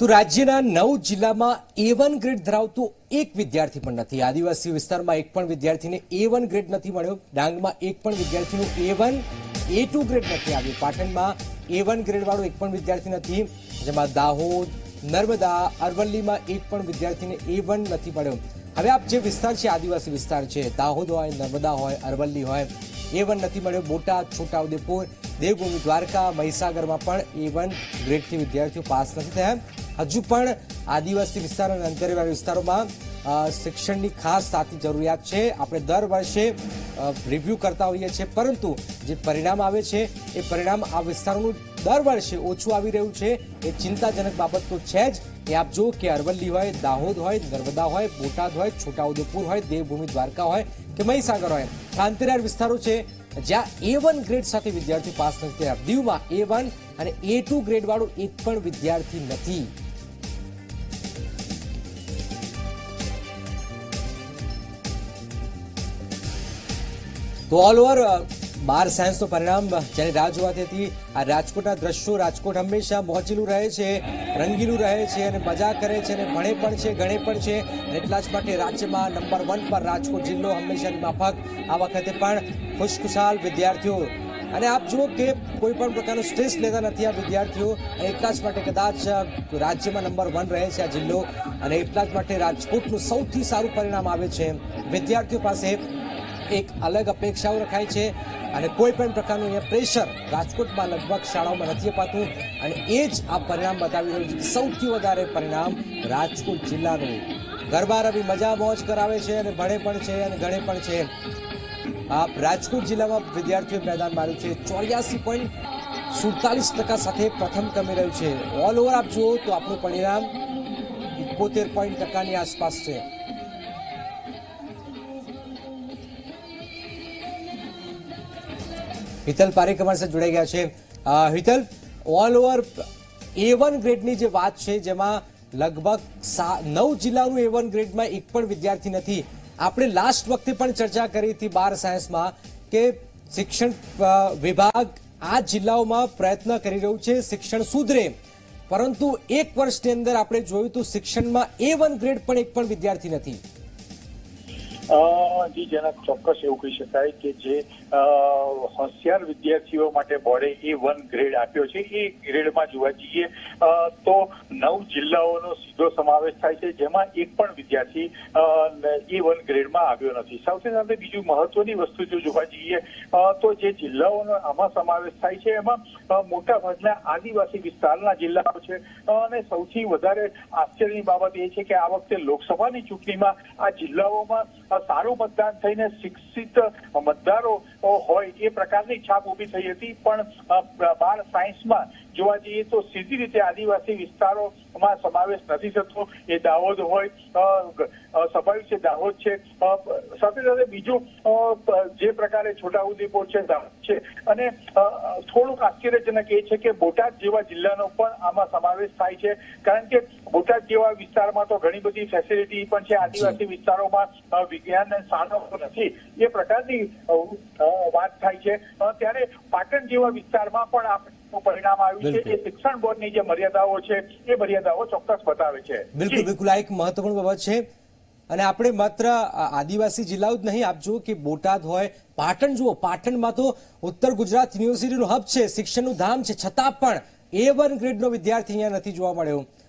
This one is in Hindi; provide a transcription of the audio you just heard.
तो राज्य 9 जिला में A1 ग्रेड धरावत एक विद्यार्थी नहीं। आदिवासी विस्तार में एक पण विद्यार्थी ने A1 ग्रेड नहीं मळ्यो। डांग में एक पण विद्यार्थी नो A1 A2 ग्रेड नहीं आव्यो। पाटण में A1 ग्रेड वालों एक पण विद्यार्थी नहीं। जेमां दाहोद नर्मदा अरवली में एक पण विद्यार्थी ने A1 नहीं मळ्यो। हवे आप जे विस्तार छे आदिवासी विस्तार छे, दाहोद होय नर्मदा होय अरवली होय A1 नहीं मळ्यो। बोटाद छोटाउदेपुर देवभूमि द्वारका महीसागर में A1 ग्रेड थी विद्यार्थी पास नहीं थया। हजू पण आदिवासी विस्तार और अंतरियाळ विस्तारों में शिक्षण की खास साथी जरूरियात है। आपणे दर वर्षे रिव्यू करता होईए छे, परंतु जे परिणाम आवे छे ए परिणाम आ विस्तारों दर वर्षे ओछुं आवी रह्युं छे। ए चिंताजनक बाबत तो है ज। ए आप जो कि अरवली होय दाहोद होय नर्मदा होय बोटाद होय छोटाउदेपुर होय देवभूमि द्वारका होय के महीसागर होय अंतरियाळ विस्तारों छे ज्यां A1 ग्रेड साथे विद्यार्थी पास नहीं थया। दीव में A1 अने A2 ग्रेड वाळो एक पण विद्यार्थी नथी। तो ऑल ओवर 12 साइंस तो परिणाम जेने राह जोवाती हती। आ राजकोटना दृश्यो, राजकोट हमेशा मोहचीलू रहे छे, रंगीलू रहे छे अने मजा करे छे अने भणे पण छे, गणे पण छे। एटला ज माटे राज्यमां नंबर 1 पर राजकोट जिल्लो हमेशानी माफक आ वखते पण खुशखुशाल विद्यार्थीओ। अने आप जुओ के कोईपण प्रकारनो स्ट्रेस लेता नथी आ विद्यार्थीओ। एटला ज माटे कदाच राज्यमां नंबर 1 रहे छे आ जिल्लो अने एटला ज माटे राजकोटनुं सौथी सारुं परिणाम आवे छे। विद्यार्थीओ पासे एक अलग अपेक्षाओं रखाई है और कोईपण प्रकारनुं प्रेशर राजकोट में लगभग शालाओं में नहीं अपातुं। एज आ परिणाम बतावी रह्युं छे कि सौथी वधारे परिणाम राजकोट जिल्लानुं। गरबारा भी मजा मौज करावे छे अने भणे पण छे अने गणे पण छे। आप राजकोट जिला में विद्यार्थीओ मैदान मार्युं छे। 84.47% साथे प्रथम क्रमे रह्युं छे। ऑल ओवर आप जुओ तो आपनुं परिणाम 71% आसपास छे। हितल पारेख हमारे साथ जुड़े गया है। Hital, all over A1 grade नी जे वात छे जेमां लगभग 9 जिल्लानुं A1 ग्रेड में एक पण विद्यार्थी नथी। आपणे लास्ट वखते पण चर्चा करी थी 12 सायंस में के शिक्षण विभाग आ जिल्लाओं में प्रयत्न करी रह्युं छे शिक्षण सुधरे, परंतु एक वर्षनी अंदर आपणे जोयुं तो शिक्षण में A1 ग्रेड पण एक पण विद्यार्थी नथी। जी जेना चौक्स एवं कही शकाय के जे होशियार विद्यार्थीओ माटे बोर्डे A1 ग्रेड आप्यो छे। ए ग्रेड में जोवा जीए तो 9 जिल्लाओनो सीधो समावेश थाय छे जेमां एक पण विद्यार्थी A1 ग्रेड में आव्यो नथी। साथे साथे बीजू महत्वनी वस्तु जो जोवा जीए तो जे जिल्लाओनो आमां समावेश थाय छे एमां मोटा भागना आदिवासी विस्तारना जिल्लाओ छे अने सौथी वधारे आश्चर्यनी बाबत ए छे के आ वखते लोकसभानी चूंटणीमां आ जिल्लाओमां सारू मतदान थईने शिक्षित मतदारों होय ए प्रकारनी छाप ऊभी थई हती। पण 12 साइंस में जोवा जीए तो सीधी रीते आदिवासी विस्तारों में समावेश नथी थतो। ए दाहोद होय स्वाभाविक छे दाहोद छे, साथे साथे बीजो जे प्रकारे छोटाउदेपुर छे दाहोद छे अने थोड़ुंक आश्चर्यजनक ए छे के बोटाद जेवा जिल्लानो पण आमां समावेश थाय छे। कारण के बोटाद जेवा विस्तार में तो घणी बधी फेसिलिटी पण छे, आदिवासी विस्तारों में विज्ञान साधन नथी ए प्रकारनी वात थाय छे। त्यारे पाटण जेवा विस्तारमां पण आपणे परिणाम आव्युं छे के शिक्षण बोर्डनी जे मर्यादाओ छे ए मर्यादाओ चोक्कस बतावे छे। बिल्कुल बिल्कुल आ एक महत्वपूर्ण बाबत छे। अने आपणे मात्र आदिवासी जिल्लाओ ज नहीं, आप जो कि बोटाद होय पाटण जुओ, पाटण में तो उत्तर गुजरात यूनिवर्सिटी नो हब छे, शिक्षण नु धाम छे, छतां पण A1 ग्रेड नो विद्यार्थी अहींया नथी जोवा मळ्यो।